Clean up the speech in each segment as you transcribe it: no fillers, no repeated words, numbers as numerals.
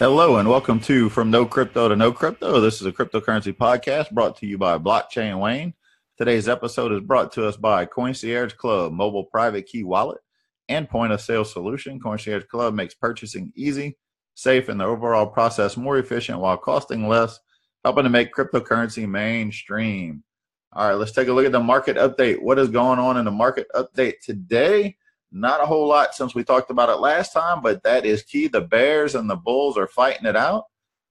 Hello and welcome to From No Crypto to No Crypto. This is a cryptocurrency podcast brought to you by Blockchain Wayne. Today's episode is brought to us by Coincierge Club, mobile private key wallet, and point of sale solution. Coincierge Club makes purchasing easy, safe, and the overall process more efficient while costing less, helping to make cryptocurrency mainstream. All right, let's take a look at the market update. What is going on in the market update today? Not a whole lot since we talked about it last time, but that is key. The bears and the bulls are fighting it out.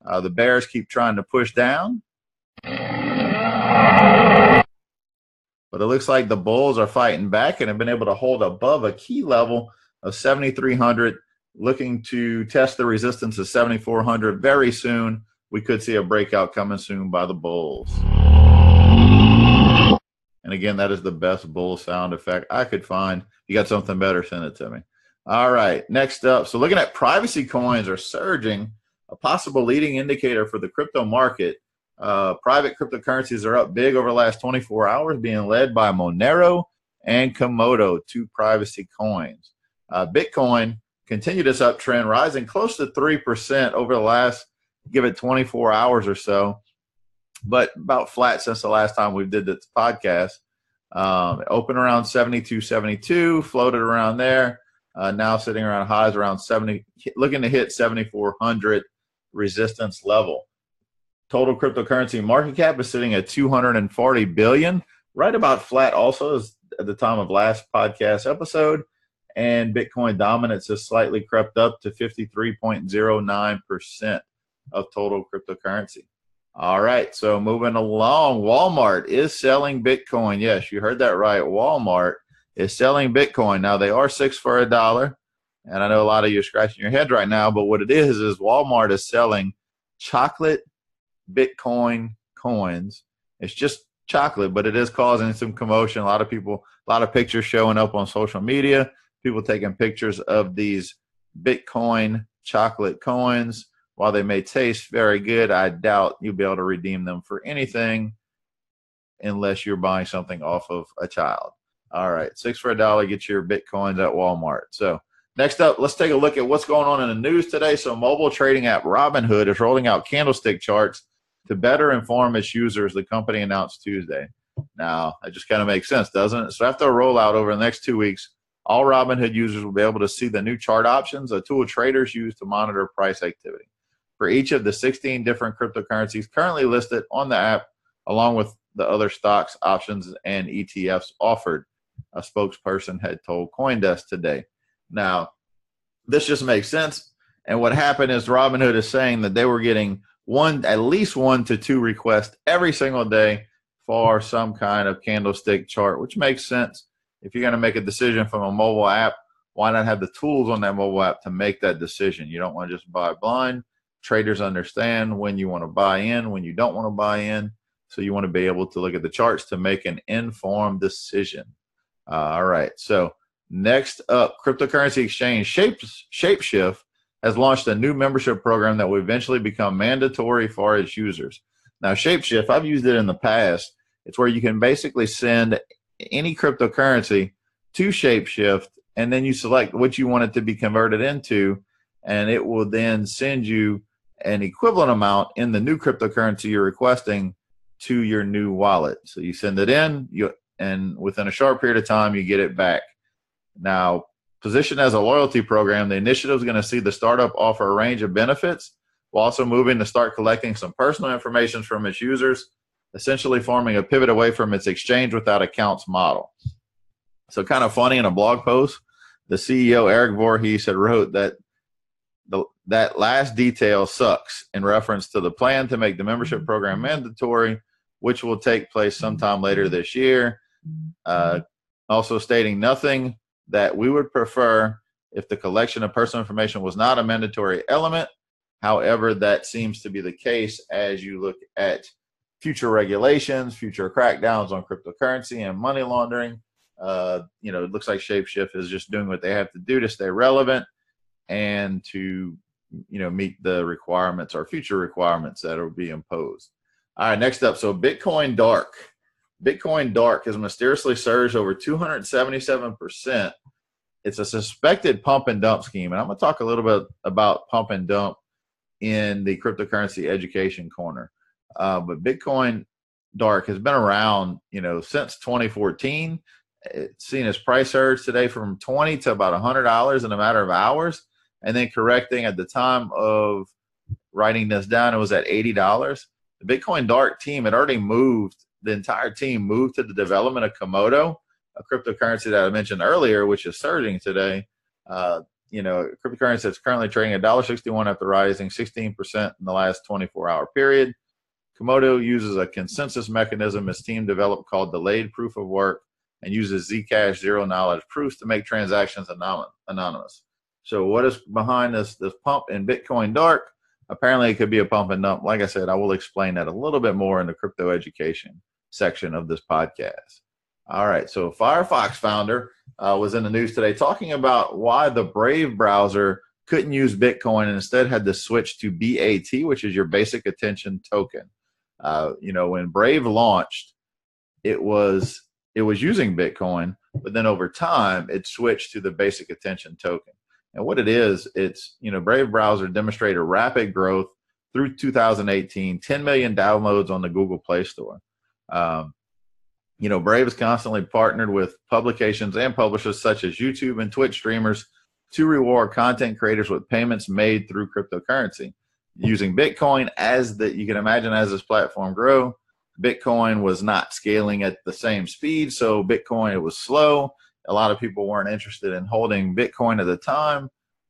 The bears keep trying to push down, but it looks like the bulls are fighting back and have been able to hold above a key level of 7,300, looking to test the resistance of 7,400 very soon. We could see a breakout coming soon by the bulls. And again, that is the best bull sound effect I could find. If you got something better, send it to me. All right, next up. So looking at privacy coins are surging, a possible leading indicator for the crypto market. Private cryptocurrencies are up big over the last 24 hours, being led by Monero and Komodo, two privacy coins. Bitcoin continued its uptrend, rising close to 3% over the last, give it 24 hours or so, but about flat since the last time we did this podcast. It opened around 72.72, floated around there, now sitting around highs around 70, looking to hit 7,400 resistance level. Total cryptocurrency market cap is sitting at $240 billion, right about flat also as at the time of last podcast episode, and Bitcoin dominance has slightly crept up to 53.09% of total cryptocurrency. All right, so moving along, Walmart is selling Bitcoin. Yes, you heard that right. Walmart is selling Bitcoin. Now, they are $6 for $1, and I know a lot of you are scratching your head right now, but what it is Walmart is selling chocolate Bitcoin coins. It's just chocolate, but it is causing some commotion. A lot of people, a lot of pictures showing up on social media, people taking pictures of these Bitcoin chocolate coins. While they may taste very good, I doubt you'll be able to redeem them for anything unless you're buying something off of a child. All right, $6 for $1, get your Bitcoins at Walmart. So next up, let's take a look at what's going on in the news today. So mobile trading app Robinhood is rolling out candlestick charts to better inform its users, the company announced Tuesday. Now, that just kind of makes sense, doesn't it? So after a rollout over the next 2 weeks, all Robinhood users will be able to see the new chart options, a tool traders use to monitor price activity for each of the 16 different cryptocurrencies currently listed on the app, along with the other stocks, options, and ETFs offered, a spokesperson had told CoinDesk today. Now, this just makes sense. And what happened is Robinhood is saying that they were getting at least one to two requests every single day for some kind of candlestick chart, which makes sense. If you're going to make a decision from a mobile app, why not have the tools on that mobile app to make that decision? You don't want to just buy blind. Traders understand when you want to buy in, when you don't want to buy in. So you want to be able to look at the charts to make an informed decision. All right. So next up, cryptocurrency exchange Shapeshift has launched a new membership program that will eventually become mandatory for its users. Now, Shapeshift, I've used it in the past. It's where you can basically send any cryptocurrency to Shapeshift, and then you select what you want it to be converted into, and it will then send you an equivalent amount in the new cryptocurrency you're requesting to your new wallet. So you send it in, and within a short period of time, you get it back. Now, positioned as a loyalty program, the initiative is going to see the startup offer a range of benefits while also moving to start collecting some personal information from its users, essentially forming a pivot away from its exchange without accounts model. So kind of funny, in a blog post, the CEO, Eric Voorhees, had wrote that that last detail sucks in reference to the plan to make the membership program mandatory, which will take place sometime later this year. Also stating nothing that we would prefer if the collection of personal information was not a mandatory element. However, that seems to be the case as you look at future regulations, future crackdowns on cryptocurrency and money laundering. You know, it looks like Shapeshift is just doing what they have to do to stay relevant and to, you know, meet the requirements or future requirements that will be imposed. All right, next up, so Bitcoin Dark. Bitcoin Dark has mysteriously surged over 277%. It's a suspected pump and dump scheme, and I'm going to talk a little bit about pump and dump in the cryptocurrency education corner. But Bitcoin Dark has been around, you know, since 2014. It's seen its price surge today from $20 to about $100 in a matter of hours, and then correcting at the time of writing this down, it was at $80. The Bitcoin Dark team had already moved, the entire team moved to the development of Komodo, a cryptocurrency that I mentioned earlier, which is surging today. You know, cryptocurrency that's currently trading at $1.61 after rising 16% in the last 24-hour period. Komodo uses a consensus mechanism his team developed called delayed proof of work, and uses Zcash zero-knowledge proofs to make transactions anonymous. So what is behind this pump in Bitcoin Dark? Apparently, it could be a pump and dump. Like I said, I will explain that a little bit more in the crypto education section of this podcast. All right, so Firefox founder was in the news today talking about why the Brave browser couldn't use Bitcoin and instead had to switch to BAT, which is your basic attention token. You know, when Brave launched, it was using Bitcoin, but then over time, it switched to the basic attention token. And what it is, it's, you know, Brave browser demonstrated rapid growth through 2018, 10 million downloads on the Google Play Store. You know, Brave is constantly partnered with publications and publishers such as YouTube and Twitch streamers to reward content creators with payments made through cryptocurrency. Using Bitcoin as the, you can imagine as this platform grew, Bitcoin was not scaling at the same speed. So Bitcoin, it was slow. A lot of people weren't interested in holding Bitcoin at the time,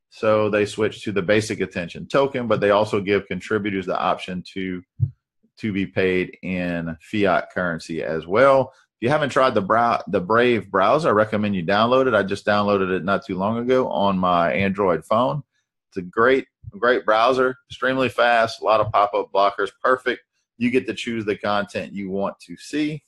so they switched to the basic attention token, but they also give contributors the option to be paid in fiat currency as well. If you haven't tried the Brave browser, I recommend you download it. I just downloaded it not too long ago on my Android phone. It's a great browser, extremely fast, a lot of pop-up blockers, perfect. You get to choose the content you want to see,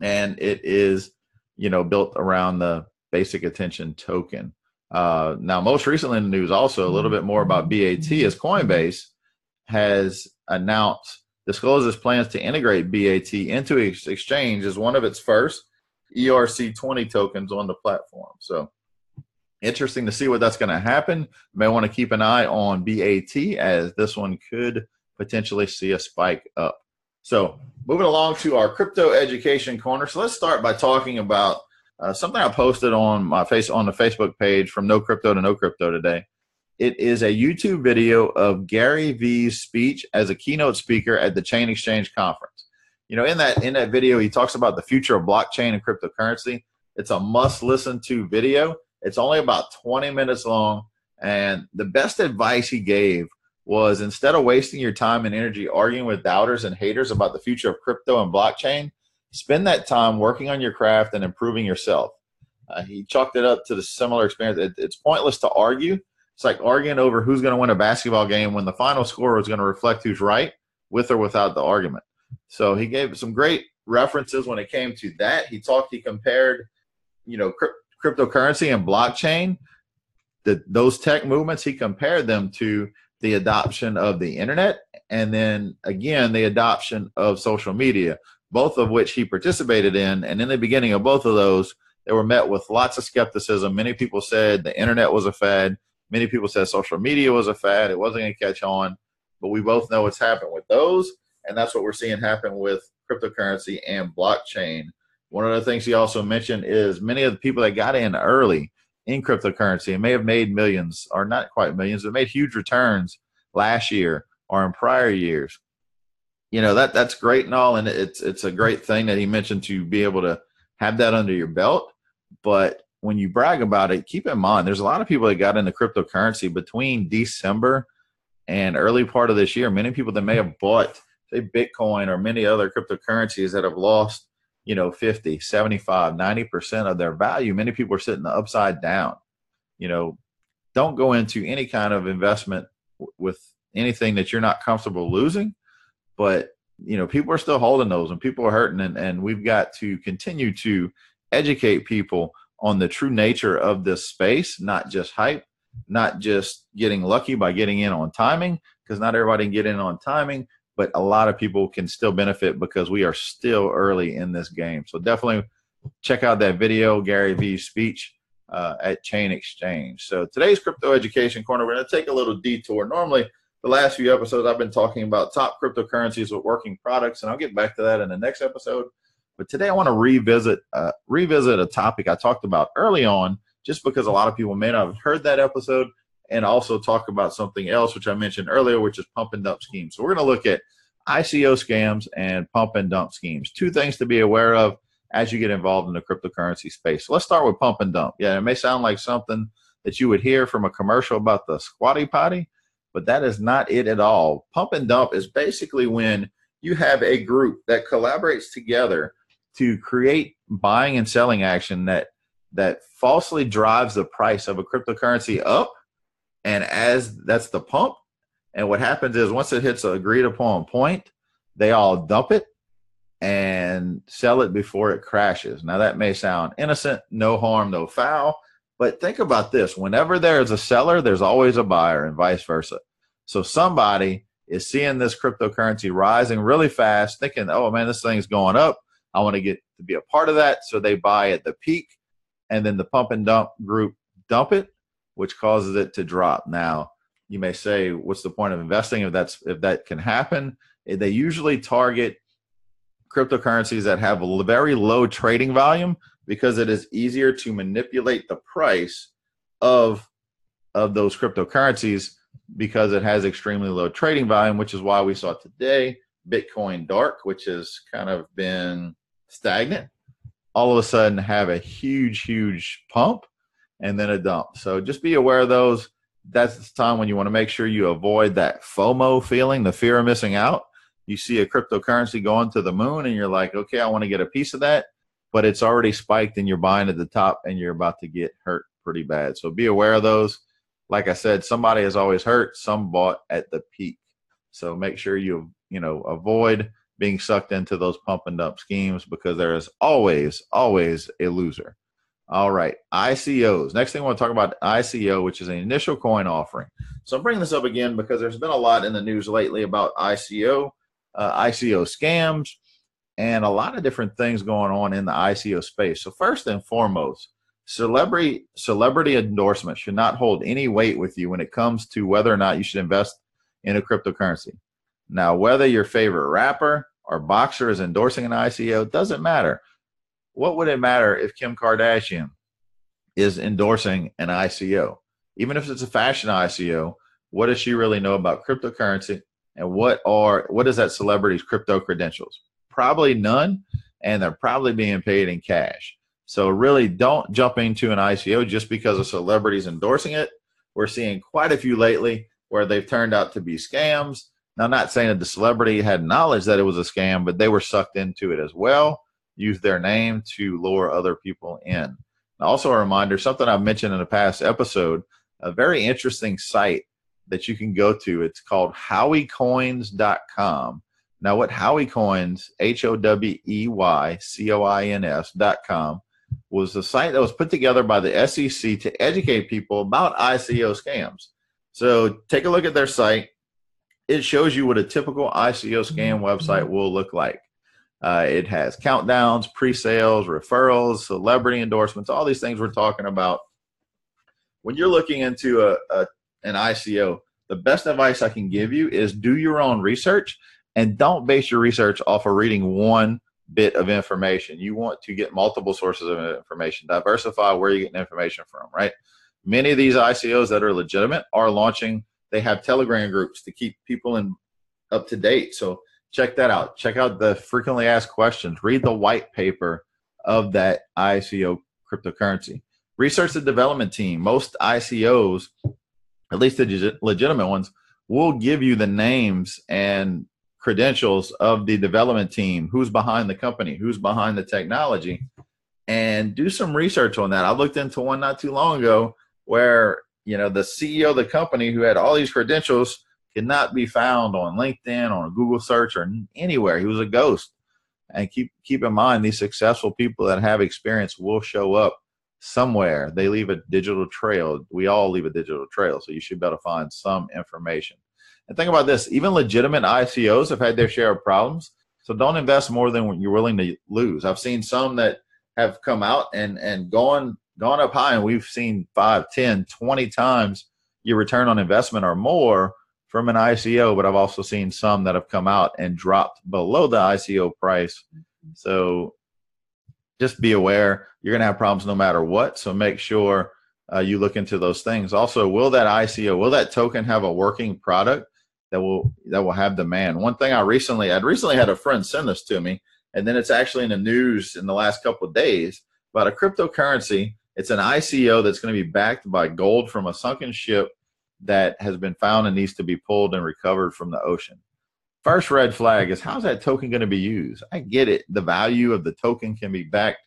and it is, you know, built around the basic attention token. Now, most recently in the news, also a little bit more about BAT is Coinbase has discloses plans to integrate BAT into its exchange as one of its first ERC-20 tokens on the platform. So interesting to see what that's going to happen. You may want to keep an eye on BAT as this one could potentially see a spike up. So moving along to our crypto education corner. So let's start by talking about something I posted on the Facebook page from No Crypto to No Crypto today. It is a YouTube video of Gary V's speech as a keynote speaker at the Chain Exchange Conference. You know, in that video, he talks about the future of blockchain and cryptocurrency. It's a must-listen to video. It's only about 20 minutes long, and the best advice he gave was, instead of wasting your time and energy arguing with doubters and haters about the future of crypto and blockchain, spend that time working on your craft and improving yourself. He chalked it up to the similar experience. It's pointless to argue. It's like arguing over who's going to win a basketball game when the final score is going to reflect who's right, with or without the argument. So he gave some great references when it came to that. He compared, you know, cryptocurrency and blockchain, those tech movements, he compared them to the adoption of the internet, and then again, the adoption of social media, both of which he participated in. And in the beginning of both of those, they were met with lots of skepticism. Many people said the internet was a fad. Many people said social media was a fad. It wasn't going to catch on, but we both know what's happened with those. And that's what we're seeing happen with cryptocurrency and blockchain. One of the things he also mentioned is many of the people that got in early in cryptocurrency and may have made millions, or not quite millions, but made huge returns last year or in prior years. You know, that's great and all, and it's a great thing that he mentioned to be able to have that under your belt. But when you brag about it, keep in mind there's a lot of people that got into cryptocurrency between December and early part of this year. Many people that may have bought, say, Bitcoin or many other cryptocurrencies that have lost, you know, 50, 75, 90% of their value. Many people are sitting upside down. You know, don't go into any kind of investment with anything that you're not comfortable losing. But, you know, people are still holding those, and people are hurting. And we've got to continue to educate people on the true nature of this space, not just hype, not just getting lucky by getting in on timing, because not everybody can get in on timing. But a lot of people can still benefit because we are still early in this game. So definitely check out that video, Gary V's speech at Chain Exchange. So today's Crypto Education Corner, we're going to take a little detour. Normally the last few episodes, I've been talking about top cryptocurrencies with working products, and I'll get back to that in the next episode. But today I want to revisit a topic I talked about early on, just because a lot of people may not have heard that episode, and also talk about something else, which I mentioned earlier, which is pump and dump schemes. So we're going to look at ICO scams and pump and dump schemes, two things to be aware of as you get involved in the cryptocurrency space. So let's start with pump and dump. Yeah, it may sound like something that you would hear from a commercial about the squatty potty, but that is not it at all. Pump and dump is basically when you have a group that collaborates together to create buying and selling action that falsely drives the price of a cryptocurrency up, and as that's the pump. And what happens is once it hits an agreed upon point, they all dump it and sell it before it crashes. Now that may sound innocent, no harm, no foul, but think about this. Whenever there is a seller, there's always a buyer, and vice versa. So somebody is seeing this cryptocurrency rising really fast, thinking, oh man, this thing's going up. I want to get to be a part of that. So they buy at the peak, and then the pump and dump group dump it, which causes it to drop. Now, you may say, what's the point of investing if that can happen? They usually target cryptocurrencies that have a very low trading volume, because it is easier to manipulate the price of those cryptocurrencies because it has extremely low trading volume, which is why we saw today Bitcoin Dark, which has kind of been stagnant, all of a sudden have a huge, huge pump and then a dump. So just be aware of those. That's the time when you want to make sure you avoid that FOMO feeling, the fear of missing out. You see a cryptocurrency going to the moon and you're like, okay, I want to get a piece of that, but it's already spiked and you're buying at the top and you're about to get hurt pretty bad. So be aware of those. Like I said, somebody is always hurt. Some bought at the peak. So make sure you avoid being sucked into those pump and dump schemes, because there is always a loser. All right, ICOs. Next thing I want to talk about, ICO, which is an initial coin offering. So I'm bringing this up again because there's been a lot in the news lately about ICO scams, and a lot of different things going on in the ICO space. So first and foremost, celebrity endorsement should not hold any weight with you when it comes to whether or not you should invest in a cryptocurrency. Now, whether your favorite rapper or boxer is endorsing an ICO doesn't matter. What would it matter if Kim Kardashian is endorsing an ICO? Even if it's a fashion ICO, what does she really know about cryptocurrency, and what is that celebrity's crypto credentials? Probably none, and they're probably being paid in cash. So really don't jump into an ICO just because a celebrity's endorsing it. We're seeing quite a few lately where they've turned out to be scams. Now, I'm not saying that the celebrity had knowledge that it was a scam, but they were sucked into it as well. Use their name to lure other people in. And also a reminder, something I've mentioned in a past episode, a very interesting site that you can go to. It's called HoweyCoins.com. Now what HoweyCoins, HoweyCoins.com, was a site that was put together by the SEC to educate people about ICO scams. So take a look at their site. It shows you what a typical ICO scam website will look like. It has countdowns, pre-sales, referrals, celebrity endorsements, all these things we're talking about. When you're looking into an ICO, the best advice I can give you is do your own research, and don't base your research off of reading one bit of information. You want to get multiple sources of information. Diversify where you're getting information from, right? Many of these ICOs that are legitimate are launching. They have Telegram groups to keep people up to date. So check that out. Check out the frequently asked questions. Read the white paper of that ICO cryptocurrency. Research the development team. Most ICOs, at least the legitimate ones, will give you the names and credentials of the development team, who's behind the company, who's behind the technology, and do some research on that. I looked into one not too long ago where, the CEO of the company who had all these credentials could not be found on LinkedIn, on a Google search, or anywhere. He was a ghost. And keep in mind, these successful people that have experience will show up somewhere. They leave a digital trail. We all leave a digital trail, so you should be able to find some information. And think about this. Even legitimate ICOs have had their share of problems, so don't invest more than what you're willing to lose. I've seen some that have come out and gone up high, and we've seen 5, 10, 20 times your return on investment or more from an ICO, but I've also seen some that have come out and dropped below the ICO price. So just be aware, you're going to have problems no matter what. So make sure you look into those things. Also, will that ICO, will that token have a working product that will have demand? One thing I recently had a friend send this to me, and then it's actually in the news in the last couple of days about a cryptocurrency. It's an ICO that's going to be backed by gold from a sunken ship that has been found and needs to be pulled and recovered from the ocean. First red flag is, how's that token going to be used? I get it. The value of the token can be backed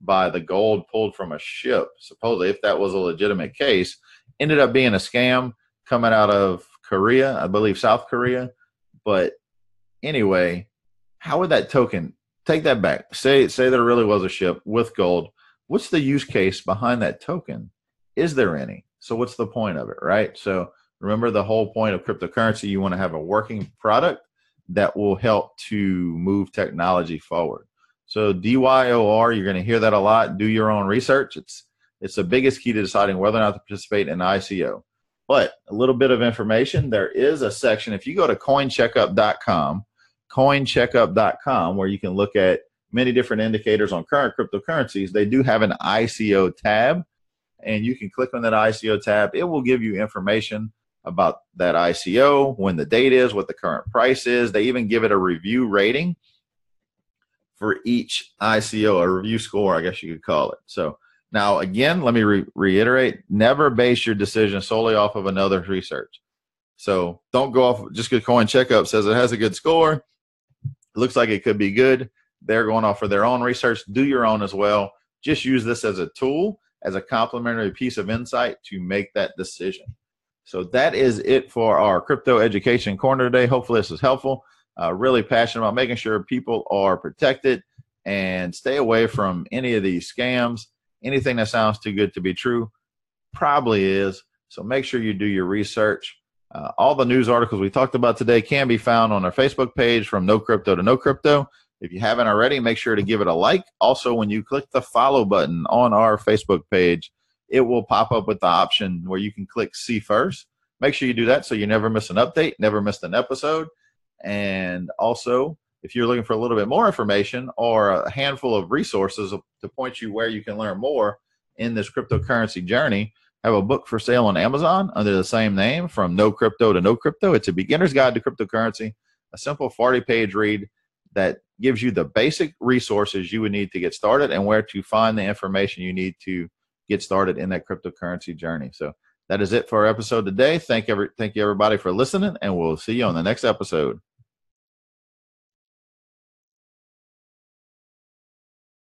by the gold pulled from a ship, supposedly, if that was a legitimate case. Ended up being a scam coming out of Korea, I believe South Korea. But anyway, how would that token, take that back, say there really was a ship with gold, what's the use case behind that token? Is there any? So what's the point of it, right? So remember the whole point of cryptocurrency, you want to have a working product that will help to move technology forward. So DYOR, you're going to hear that a lot. Do your own research. It's the biggest key to deciding whether or not to participate in an ICO. But a little bit of information, there is a section, if you go to coincheckup.com, where you can look at many different indicators on current cryptocurrencies. They do have an ICO tab, and you can click on that ICO tab. It will give you information about that ICO, when the date is, what the current price is. They even give it a review rating for each ICO, a review score, I guess you could call it. So now, again, let me reiterate, never base your decision solely off of another's research. So don't go off, just because Coin Checkup says it has a good score, it looks like it could be good, they're going off for their own research. Do your own as well. Just use this as a tool, as a complimentary piece of insight to make that decision. So that is it for our crypto education corner today. Hopefully this is helpful. Really passionate about making sure people are protected and stay away from any of these scams. Anything that sounds too good to be true probably is. So make sure you do your research. All the news articles we talked about today can be found on our Facebook page, From No Crypto to No Crypto. If you haven't already, make sure to give it a like. Also, when you click the follow button on our Facebook page, it will pop up with the option where you can click see first. Make sure you do that so you never miss an update, never miss an episode. And also, if you're looking for a little bit more information or a handful of resources to point you where you can learn more in this cryptocurrency journey, I have a book for sale on Amazon under the same name, From No Crypto to No Crypto. It's a beginner's guide to cryptocurrency, a simple 40-page read that gives you the basic resources you would need to get started and where to find the information you need to get started in that cryptocurrency journey. So that is it for our episode today. Thank you everybody for listening, and we'll see you on the next episode.